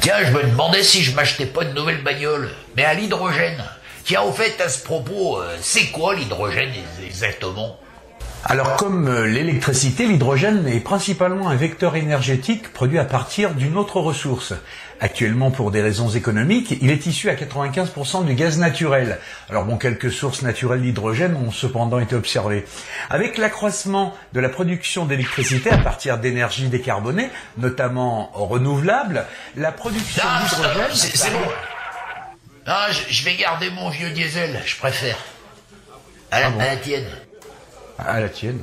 Tiens, je me demandais si je m'achetais pas une nouvelle bagnole, mais à l'hydrogène. Tiens, au fait, à ce propos, c'est quoi l'hydrogène exactement ? Alors, comme l'électricité, l'hydrogène est principalement un vecteur énergétique produit à partir d'une autre ressource. Actuellement, pour des raisons économiques, il est issu à 95% du gaz naturel. Alors bon, quelques sources naturelles d'hydrogène ont cependant été observées. Avec l'accroissement de la production d'électricité à partir d'énergies décarbonées, notamment renouvelables, la production d'hydrogène... C'est bon. Ah, je vais garder mon vieux diesel, je préfère. À la tienne.